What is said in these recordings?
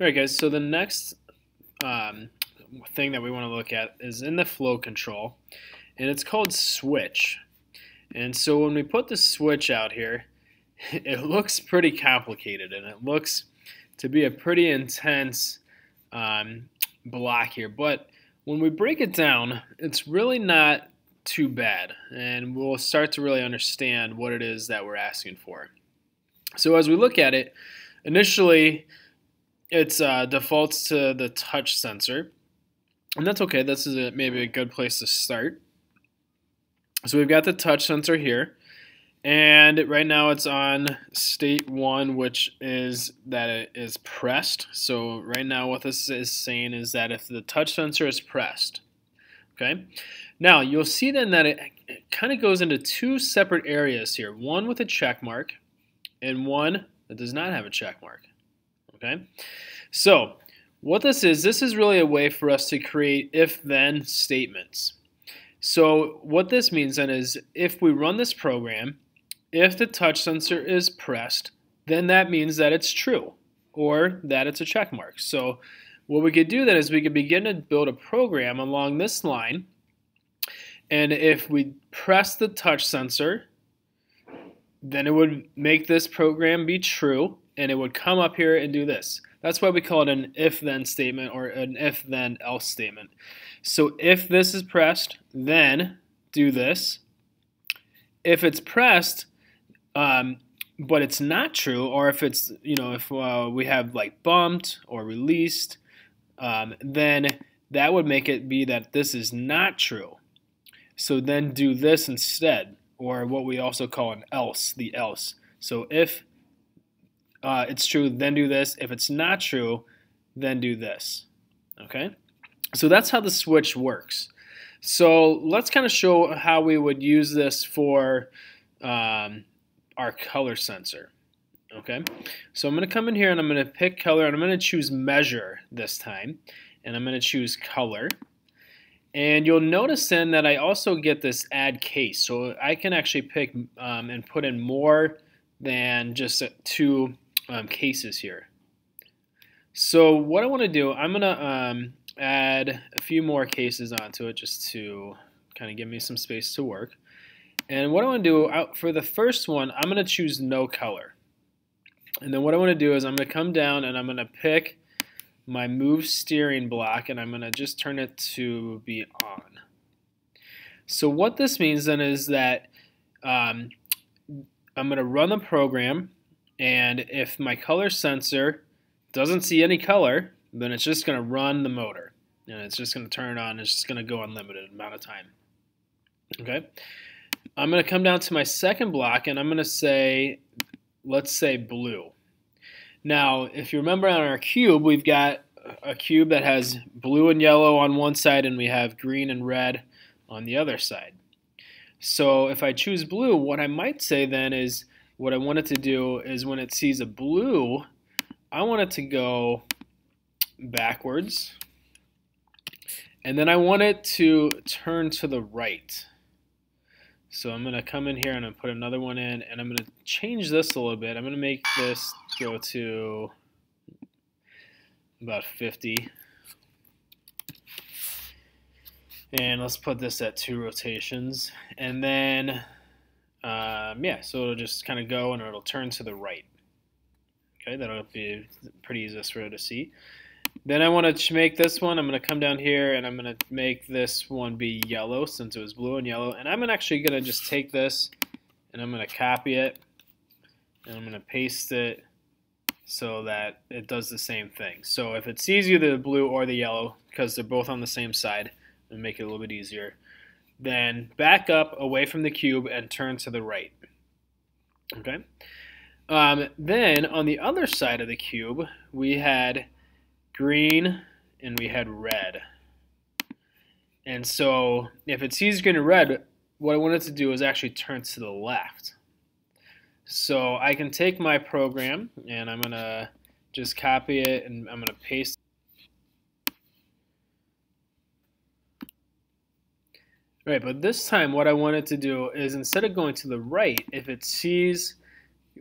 All right, guys, so the next thing that we want to look at is in the flow control, and it's called switch. And so when we put the switch out here, it looks pretty complicated, and it looks to be a pretty intense block here. But when we break it down, it's really not too bad, and we'll start to really understand what it is that we're asking for. So as we look at it, initially, it defaults to the touch sensor, and that's okay. This is maybe a good place to start. So we've got the touch sensor here, and right now it's on state 1, which is that it is pressed. So right now what this is saying is that if the touch sensor is pressed, okay? Now you'll see then that it kind of goes into two separate areas here, one with a check mark and one that does not have a check mark. Okay, so what this is really a way for us to create if-then statements. So what this means then is if we run this program, if the touch sensor is pressed, then that means that it's true or that it's a check mark. So what we could do then is we could begin to build a program along this line, and if we press the touch sensor, then it would make this program be true, and it would come up here and do this. That's why we call it an if-then statement or an if-then else statement. So if this is pressed, then do this. If it's pressed, but it's not true, or if it's, you know, if we have like bumped or released, then that would make it be that this is not true. So then do this instead, or what we also call an else, the else. So if it's true, then do this. If it's not true, then do this. Okay, so that's how the switch works. So let's kind of show how we would use this for our color sensor. Okay, so I'm going to come in here and I'm going to pick color, and I'm going to choose measure this time, and I'm going to choose color. And you'll notice then that I also get this add case, so I can actually pick and put in more than just two cases here. So what I want to do, I'm going to add a few more cases onto it just to kind of give me some space to work. And what I want to do, for the first one, I'm going to choose no color. And then what I want to do is I'm going to come down and I'm going to pick my move steering block, and I'm going to just turn it to be on. So what this means then is that I'm going to run the program, and if my color sensor doesn't see any color, then it's just going to run the motor, and it's just going to turn it on. It's just going to go unlimited amount of time. Okay, I'm going to come down to my second block, and I'm going to say, let's say blue. Now, if you remember on our cube, we've got a cube that has blue and yellow on one side, and we have green and red on the other side. So if I choose blue, what I might say then is what I want it to do is when it sees a blue, I want it to go backwards, and then I want it to turn to the right. So I'm going to come in here and I'm put another one in, and I'm going to change this a little bit. I'm going to make this go to about 50. And let's put this at 2 rotations, and then, yeah, so it'll just kind of go and it'll turn to the right. Okay, that'll be pretty easy for you to see. Then I want to make this one, I'm going to come down here and I'm going to make this one be yellow since it was blue and yellow. And I'm actually going to just take this and I'm going to copy it and I'm going to paste it so that it does the same thing. So if it sees either the blue or the yellow, because they're both on the same side, and make it a little bit easier, then back up away from the cube and turn to the right. Okay. Then on the other side of the cube, we had green and we had red. And so if it sees green and red, what I wanted to do is actually turn to the left. So I can take my program and I'm going to just copy it and I'm going to paste it. Right, but this time what I wanted to do is instead of going to the right, if it sees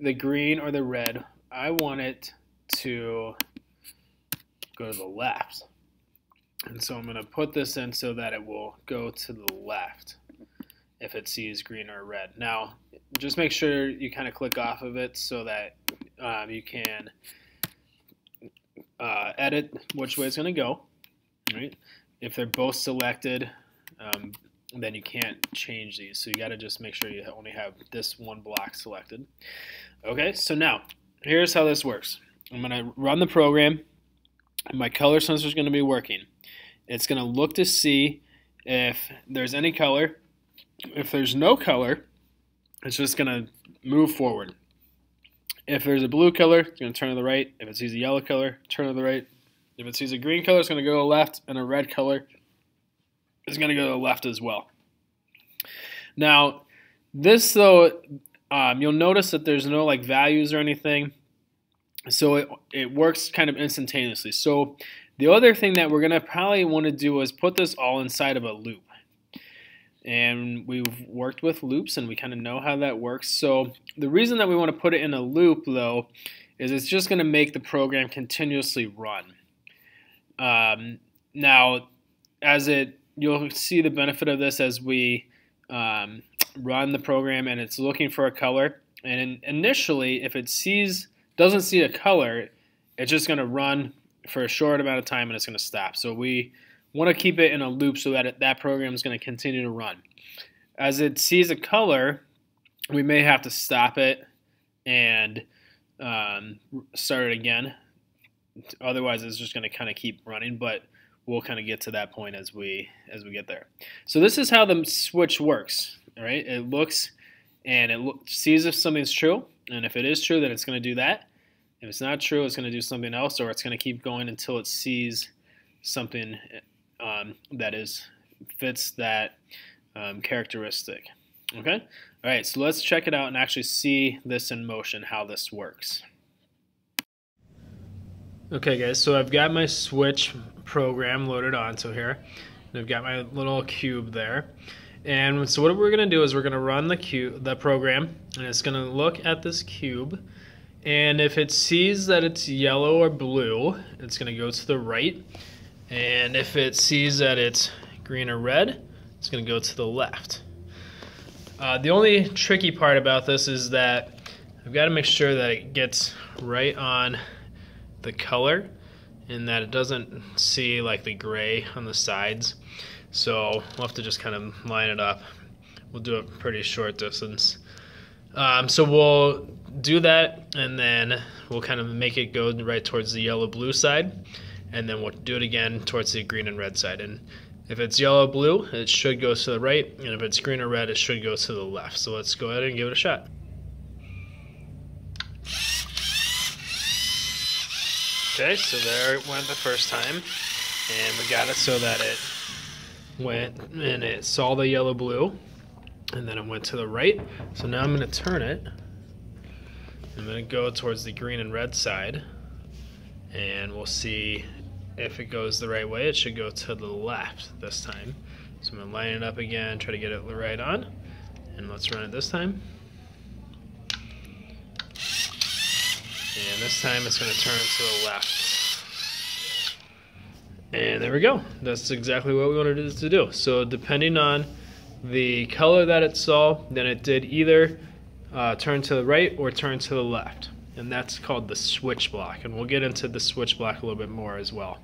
the green or the red, I want it to go to the left. And so I'm going to put this in so that it will go to the left if it sees green or red. Now, just make sure you kind of click off of it so that you can edit which way it's going to go. Right? If they're both selected, then you can't change these. So you got to just make sure you only have this one block selected. Okay, so now here's how this works. I'm going to run the program. My color sensor is going to be working. It's going to look to see if there's any color. If there's no color, it's just going to move forward. If there's a blue color, it's going to turn to the right. If it sees a yellow color, turn to the right. If it sees a green color, it's going to go to the left, and a red color is going to go to the left as well. Now, this though, you'll notice that there's no like values or anything. So it works kind of instantaneously. So the other thing that we're going to probably want to do is put this all inside of a loop. And we've worked with loops and we kind of know how that works. So the reason that we want to put it in a loop though is it's just going to make the program continuously run. Now, you'll see the benefit of this as we run the program and it's looking for a color. And initially, if it doesn't see a color, it's just going to run for a short amount of time and it's going to stop. So we want to keep it in a loop so that that program is going to continue to run. As it sees a color, we may have to stop it and start it again. Otherwise, it's just going to kind of keep running, but we'll kind of get to that point as we get there. So this is how the switch works. All right, it looks and sees if something's true, and if it is true, then it's going to do that. If it's not true, it's going to do something else, or it's going to keep going until it sees something that fits that characteristic. Okay? All right, so let's check it out and actually see this in motion, how this works. Okay, guys, so I've got my switch program loaded onto here, and I've got my little cube there. And so what we're going to do is we're going to run the program, and it's going to look at this cube. And if it sees that it's yellow or blue, it's going to go to the right. And if it sees that it's green or red, it's going to go to the left. The only tricky part about this is that I've got to make sure that it gets right on the color and that it doesn't see like the gray on the sides. So we'll have to just kind of line it up. We'll do a pretty short distance. So we'll do that, and then we'll kind of make it go right towards the yellow-blue side, and then we'll do it again towards the green and red side. And if it's yellow-blue, it should go to the right, and if it's green or red, it should go to the left. So let's go ahead and give it a shot. Okay, so there it went the first time, and we got it so that it went and it saw the yellow blue, and then it went to the right. So now I'm going to turn it. I'm going to go towards the green and red side, and we'll see if it goes the right way. It should go to the left this time. So I'm going to line it up again, try to get it right on, and let's run it this time. And this time it's going to turn to the left. And there we go. That's exactly what we wanted it to do. So depending on the color that it saw, then it did either turn to the right or turn to the left. And that's called the switch block. And we'll get into the switch block a little bit more as well.